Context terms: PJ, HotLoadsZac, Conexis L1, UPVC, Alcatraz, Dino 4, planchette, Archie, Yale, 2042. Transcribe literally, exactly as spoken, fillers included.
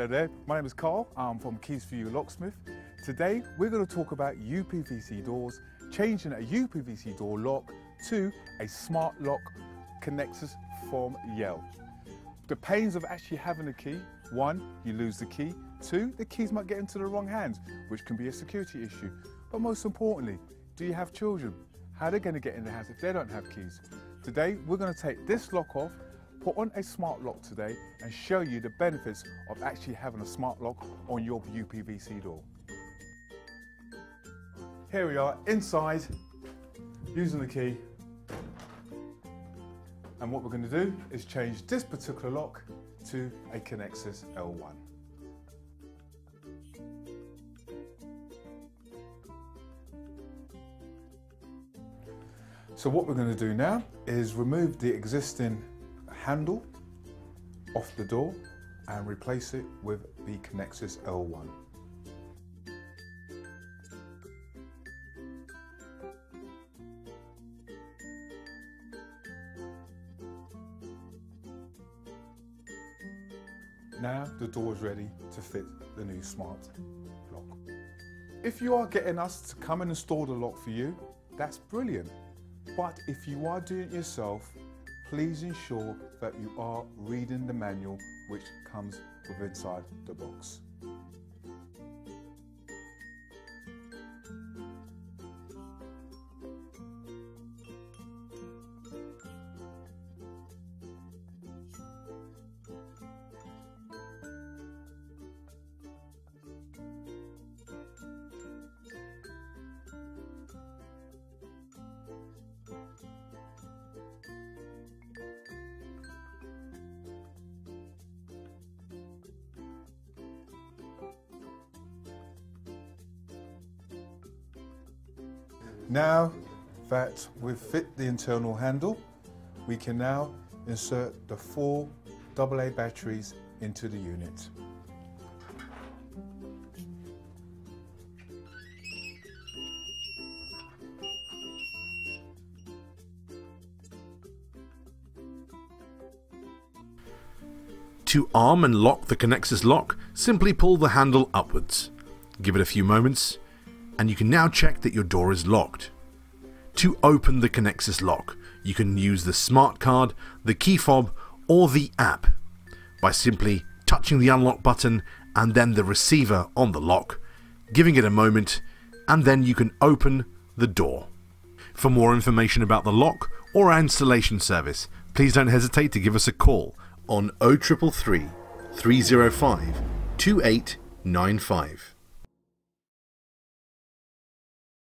Hello there, my name is Carl, I'm from Keys four U Locksmith. Today we're going to talk about U P V C doors, changing a U P V C door lock to a smart lock Conexis from Yale. The pains of actually having a key: one, you lose the key; two, the keys might get into the wrong hands, which can be a security issue. But most importantly, do you have children? How are they going to get in the house if they don't have keys? Today we're going to take this lock off, put on a smart lock today, and show you the benefits of actually having a smart lock on your U P V C door. Here we are inside, using the key. And what we're going to do is change this particular lock to a Conexis L one. So what we're going to do now is remove the existing handle off the door and replace it with the Conexis L one. Now the door is ready to fit the new smart lock. If you are getting us to come and install the lock for you, that's brilliant. But if you are doing it yourself, please ensure that you are reading the manual which comes with inside the box. Now that we've fit the internal handle, we can now insert the four double A batteries into the unit. To arm and lock the Conexis lock, simply pull the handle upwards. Give it a few moments, and you can now check that your door is locked. To open the Conexis lock, you can use the smart card, the key fob, or the app by simply touching the unlock button and then the receiver on the lock, giving it a moment, and then you can open the door. For more information about the lock or our installation service, please don't hesitate to give us a call on oh three three three, three oh five, two eight nine five.